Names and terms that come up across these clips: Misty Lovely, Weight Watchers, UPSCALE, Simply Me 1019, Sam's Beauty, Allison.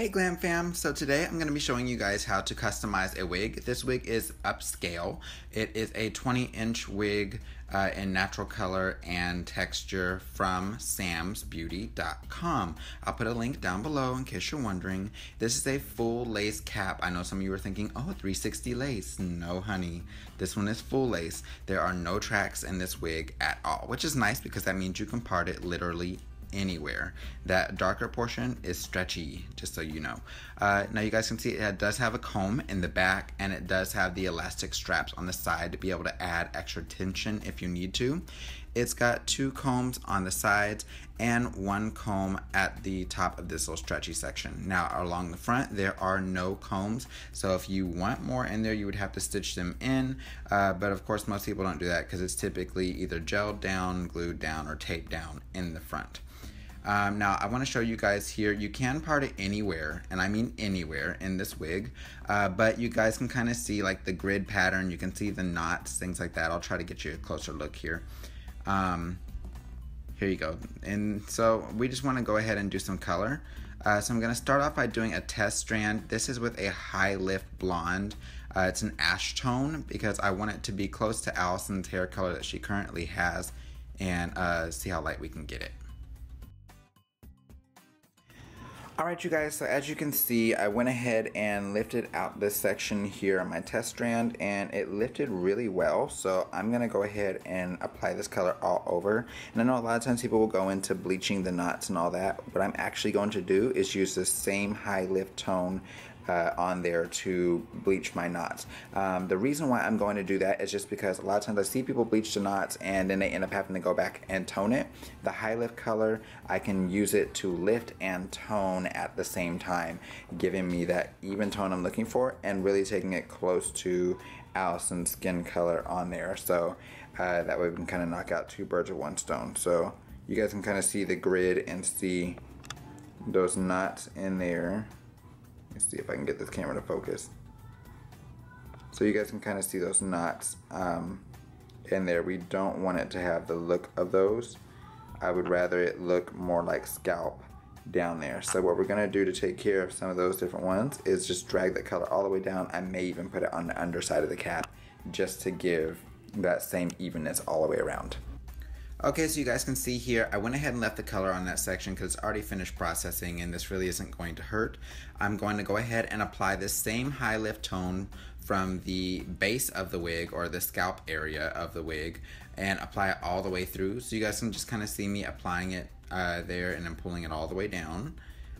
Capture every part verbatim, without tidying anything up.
Hey Glam Fam, so today I'm going to be showing you guys how to customize a wig. This wig is upscale. It is a twenty inch wig uh, in natural color and texture from sam's beauty dot com. I'll put a link down below in case you're wondering. This is a full lace cap. I know some of you are thinking, oh, three sixty lace. No, honey. This one is full lace. There are no tracks in this wig at all, which is nice because that means you can part it literally anywhere. That darker portion is stretchy, just so you know. Uh, now you guys can see it does have a comb in the back, and it does have the elastic straps on the side to be able to add extra tension if you need to. It's got two combs on the sides and one comb at the top of this little stretchy section. Now along the front there are no combs, so if you want more in there you would have to stitch them in, uh, but of course most people don't do that because it's typically either gelled down, glued down, or taped down in the front. Um, now I want to show you guys here, you can part it anywhere, and I mean anywhere in this wig, uh, but you guys can kind of see like the grid pattern, you can see the knots, things like that. I'll try to get you a closer look here. Um, here you go. And so we just want to go ahead and do some color. Uh, so I'm going to start off by doing a test strand. This is with a high lift blonde. Uh, it's an ash tone because I want it to be close to Allison's hair color that she currently has, and uh, see how light we can get it. Alright you guys, so as you can see, I went ahead and lifted out this section here on my test strand, and it lifted really well, so I'm going to go ahead and apply this color all over. And I know a lot of times people will go into bleaching the knots and all that. What I'm actually going to do is use the same high lift tone Uh, on there to bleach my knots. Um, the reason why I'm going to do that is just because a lot of times I see people bleach the knots and then they end up having to go back and tone it. The high lift color, I can use it to lift and tone at the same time, giving me that even tone I'm looking for and really taking it close to Allison's skin color on there. So uh, that way we can kind of knock out two birds with one stone. So you guys can kind of see the grid and see those knots in there. Let's see if I can get this camera to focus. So you guys can kind of see those knots um, in there. We don't want it to have the look of those. I would rather it look more like scalp down there. So what we're going to do to take care of some of those different ones is just drag that color all the way down. I may even put it on the underside of the cap just to give that same evenness all the way around. Okay, so you guys can see here, I went ahead and left the color on that section because it's already finished processing and this really isn't going to hurt. I'm going to go ahead and apply this same high lift tone from the base of the wig, or the scalp area of the wig, and apply it all the way through. So you guys can just kind of see me applying it uh, there, and I'm pulling it all the way down.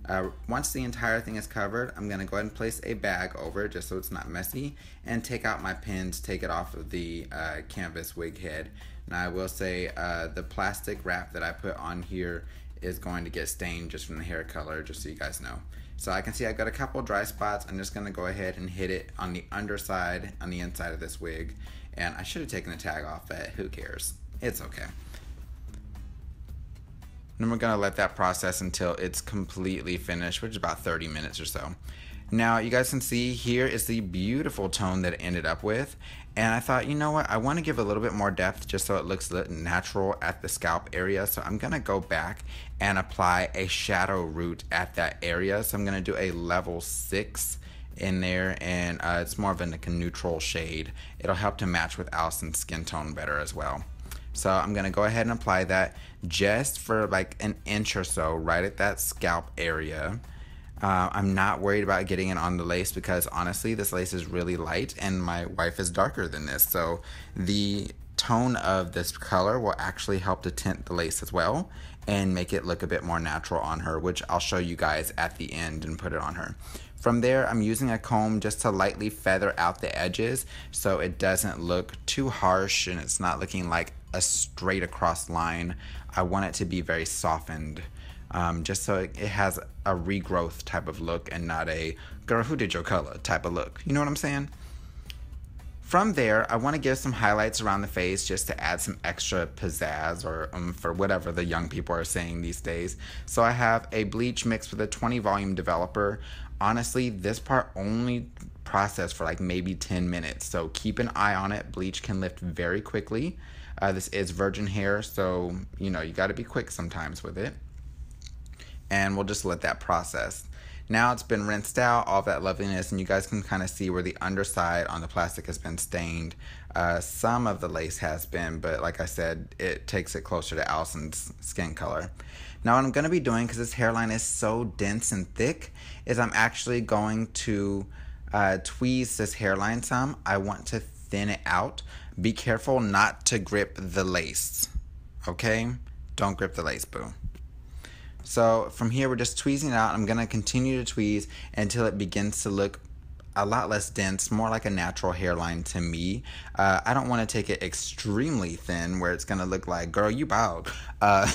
Uh, once the entire thing is covered, I'm going to go ahead and place a bag over it just so it's not messy, and take out my pins, take it off of the uh, canvas wig head. Now I will say uh, the plastic wrap that I put on here is going to get stained just from the hair color, just so you guys know. So I can see I've got a couple dry spots. I'm just going to go ahead and hit it on the underside, on the inside of this wig, and I should have taken the tag off, but who cares? It's okay. Then we're going to let that process until it's completely finished, which is about thirty minutes or so. Now you guys can see here is the beautiful tone that it ended up with, and I thought, you know what, I want to give a little bit more depth just so it looks natural at the scalp area, so I'm going to go back and apply a shadow root at that area. So I'm going to do a level six in there, and uh, it's more of a neutral shade. It'll help to match with Allison's skin tone better as well. So I'm going to go ahead and apply that just for like an inch or so right at that scalp area. Uh, I'm not worried about getting it on the lace because honestly this lace is really light and my wife is darker than this. So the tone of this color will actually help to tint the lace as well and make it look a bit more natural on her, which I'll show you guys at the end and put it on her. From there, I'm using a comb just to lightly feather out the edges so it doesn't look too harsh and it's not looking like a straight across line. I want it to be very softened, um, just so it has a regrowth type of look and not a girl who did your color type of look. You know what I'm saying? From there, I want to give some highlights around the face just to add some extra pizzazz, or um, for whatever the young people are saying these days. So I have a bleach mixed with a twenty volume developer. Honestly, this part only processed for like maybe ten minutes, so keep an eye on it. Bleach can lift very quickly. Uh, this is virgin hair, so you know you got to be quick sometimes with it. And we'll just let that process. Now it's been rinsed out, all that loveliness, and you guys can kind of see where the underside on the plastic has been stained. Uh, some of the lace has been, but like I said, it takes it closer to Allison's skin color. Now what I'm going to be doing, because this hairline is so dense and thick, is I'm actually going to uh, tweeze this hairline some. I want to thin it out. Be careful not to grip the lace, okay? Don't grip the lace, boo. So from here, we're just tweezing it out. I'm going to continue to tweeze until it begins to look a lot less dense, more like a natural hairline to me. Uh, I don't want to take it extremely thin where it's going to look like, girl, you bald. Uh,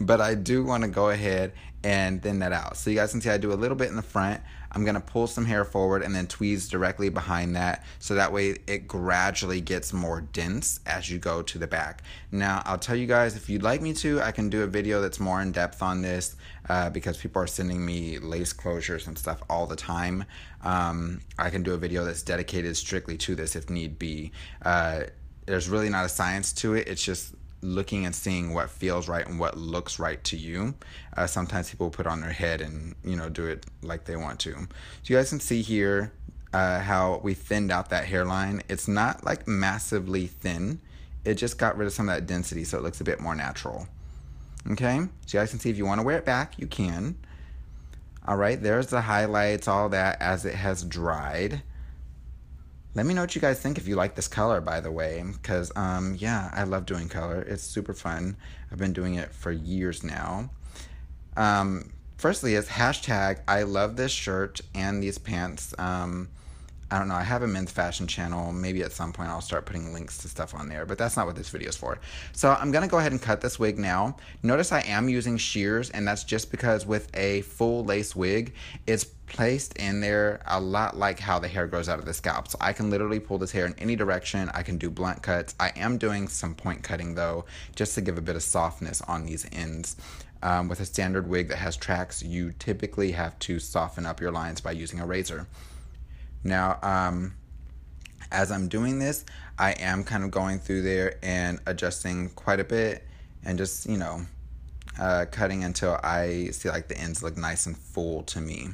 but I do want to go ahead and thin that out. So you guys can see I do a little bit in the front. I'm going to pull some hair forward and then tweeze directly behind that. So that way it gradually gets more dense as you go to the back. Now, I'll tell you guys, if you'd like me to, I can do a video that's more in depth on this uh, because people are sending me lace closures and stuff all the time. Um, I can do a video that's dedicated strictly to this if need be. Uh, there's really not a science to it. It's just looking and seeing what feels right and what looks right to you. Uh, sometimes people put on their head and, you know, do it like they want to. So you guys can see here uh, how we thinned out that hairline. It's not like massively thin. It just got rid of some of that density, so it looks a bit more natural. Okay, so you guys can see if you want to wear it back, you can. All right, there's the highlights, all that as it has dried. Let me know what you guys think if you like this color, by the way, because, um, yeah, I love doing color. It's super fun. I've been doing it for years now. Um, firstly, it's hashtag I love this shirt and these pants. Um, I don't know. I have a men's fashion channel. Maybe at some point I'll start putting links to stuff on there, but that's not what this video is for. So I'm going to go ahead and cut this wig now. Notice I am using shears, and that's just because with a full lace wig, it's placed in there a lot like how the hair grows out of the scalp. So I can literally pull this hair in any direction. I can do blunt cuts. I am doing some point cutting though, just to give a bit of softness on these ends. Um, with a standard wig that has tracks, you typically have to soften up your lines by using a razor. Now, um, as I'm doing this, I am kind of going through there and adjusting quite a bit and just, you know, uh, cutting until I see like the ends look nice and full to me.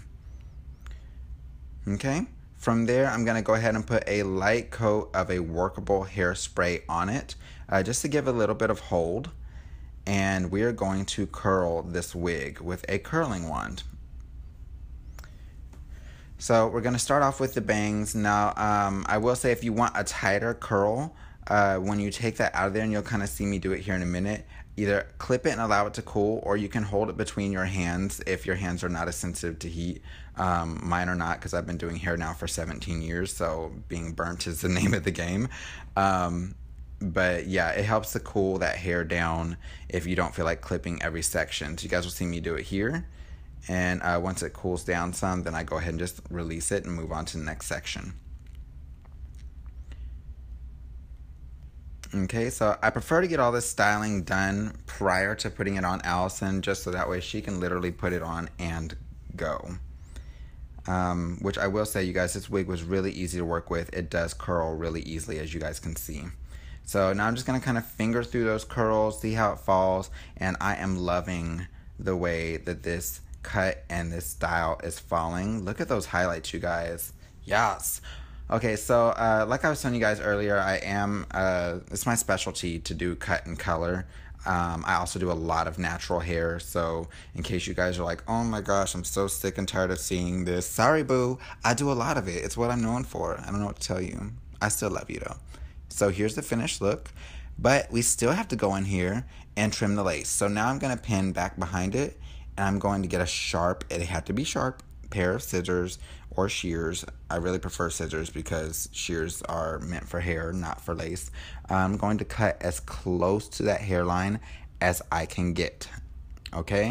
Okay, from there, I'm going to go ahead and put a light coat of a workable hairspray on it uh, just to give a little bit of hold. And we are going to curl this wig with a curling wand. So we're going to start off with the bangs. Now, um, I will say if you want a tighter curl, uh, when you take that out of there, and you'll kind of see me do it here in a minute, either clip it and allow it to cool, or you can hold it between your hands if your hands are not as sensitive to heat. Um, mine are not, because I've been doing hair now for seventeen years, so being burnt is the name of the game. Um, but yeah, it helps to cool that hair down if you don't feel like clipping every section. So you guys will see me do it here. And uh, once it cools down some, then I go ahead and just release it and move on to the next section. Okay, so I prefer to get all this styling done prior to putting it on Allison, just so that way she can literally put it on and go. Um, which I will say, you guys, this wig was really easy to work with. It does curl really easily, as you guys can see. So now I'm just going to kind of finger through those curls, see how it falls, and I am loving the way that this cut and this style is falling. Look at those highlights, you guys. Yes. Okay, so uh, like I was telling you guys earlier, I am, uh, it's my specialty to do cut and color. Um, I also do a lot of natural hair, so in case you guys are like, oh my gosh, I'm so sick and tired of seeing this. Sorry, boo. I do a lot of it. It's what I'm known for. I don't know what to tell you. I still love you, though. So here's the finished look. But we still have to go in here and trim the lace. So now I'm going to pin back behind it, and I'm going to get a sharp, it had to be sharp, pair of scissors or shears. I really prefer scissors because shears are meant for hair, not for lace. I'm going to cut as close to that hairline as I can get, okay?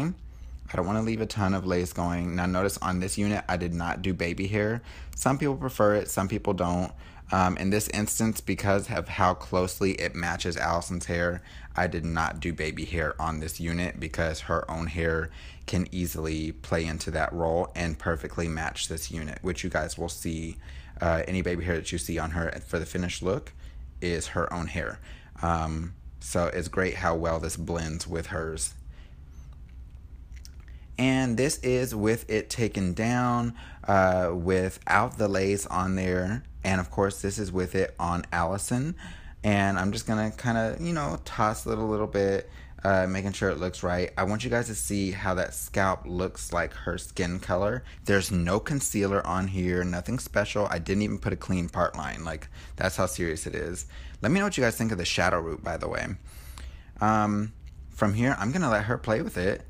I don't want to leave a ton of lace going. Now notice on this unit, I did not do baby hair. Some people prefer it, some people don't. Um, in this instance, because of how closely it matches Allison's hair, I did not do baby hair on this unit because her own hair can easily play into that role and perfectly match this unit, which you guys will see. Uh, any baby hair that you see on her for the finished look is her own hair. Um, so it's great how well this blends with hers. And this is with it taken down, uh, without the lace on there. And of course, this is with it on Allison. And I'm just gonna kind of, you know, toss it a little bit, uh, making sure it looks right. I want you guys to see how that scalp looks like her skin color. There's no concealer on here, nothing special. I didn't even put a clean part line. Like, that's how serious it is. Let me know what you guys think of the shadow root, by the way. Um, from here, I'm gonna let her play with it.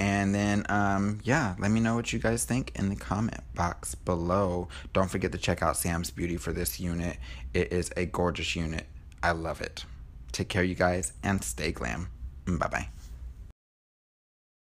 And then, um, yeah, let me know what you guys think in the comment box below. Don't forget to check out Sam's Beauty for this unit. It is a gorgeous unit. I love it. Take care, you guys, and stay glam. Bye-bye.